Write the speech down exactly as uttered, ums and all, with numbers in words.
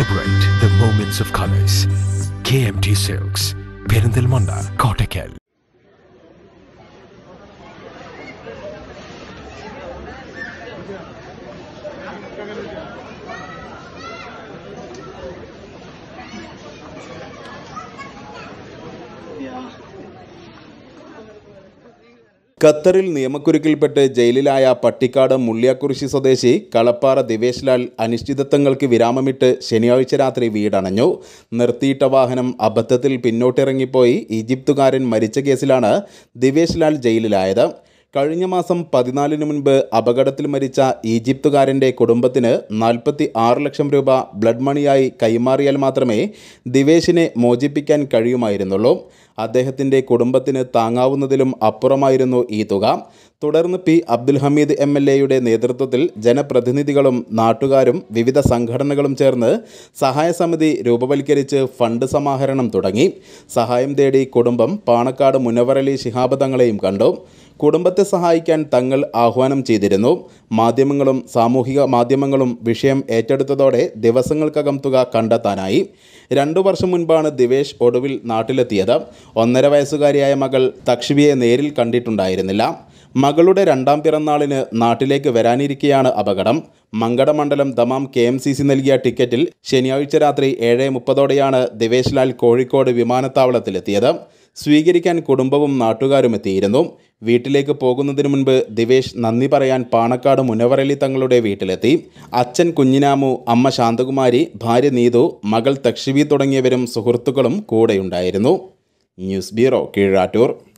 Celebrate the moments of colors. K M T Silks, Perundel Monda, Kotakel. Kataril Niamakurikil Pete, Jalilaya Patikada, Mulia Kurisodesi, Kalapara, Divesh Lal, Anistia Tangalki, Viramamit Shenyovich Atri Vidanayo, Nertita Wahhanam, Abatil Pinno Terangoi, Garin Gesilana, Divesh Lal, Jaililaida, Karinamasam, Padinalinumunbe, Abagatil Maricha, Ituga, Kudumbatin, Nalpati, R. Lakshambruba, Blood Money, Kaimarial Matrame, Diveshine, Mojipikan, Karinamasam. Adehti Kudumbatin, Tangau Nedilum, Apora Mairino, Ituga, Tudarna Pi, Abdul Hameed M L A Ude Nertita, Jenna Prathnitigalum, Natugarum, Vivida Sangharnagalum Cherner, Sahai Samadi, Rubaval Kirich, Fundasa Maharanam Tudani, Sahim Dedi, Kudumbam, Panakada Munavarali, Shihabatangalayim Kando, Kudumbate Sahai can Tangal Ahuanam Chidino, Madiamangalum, Samuhiga Madiamangalum, Vishem Etadodode, Devasangal Kagamtuga Kandatanai, Rando Varsamunbana Divesh, Odovil Natila Theada. Onera Vaisugariya Magal, Takshivia Neril Kanditundairilla, Magalude Randam Piranalin, Natilek Veranirikiana Abagadam, Mangada Mandalam Damam K M C Sinelgia Ticketil, Shenyavichatri Ere Mupadodiana, Divesh Lal Koriko de Vimana Tavla Tilatiadam, Swigirikan Kudumbavum Natugarumatirandum, Vitileka Pogunadimbe, Divesh Nandiparayan Panakada Munavareli Tanglode Vitilati, Achan Kuninamu, Amma Shantakumari, Bhari Nido, Magal Takshivi Todangeverum Suhurtukalum, Koda Undairano. News Bureau, Kiratur.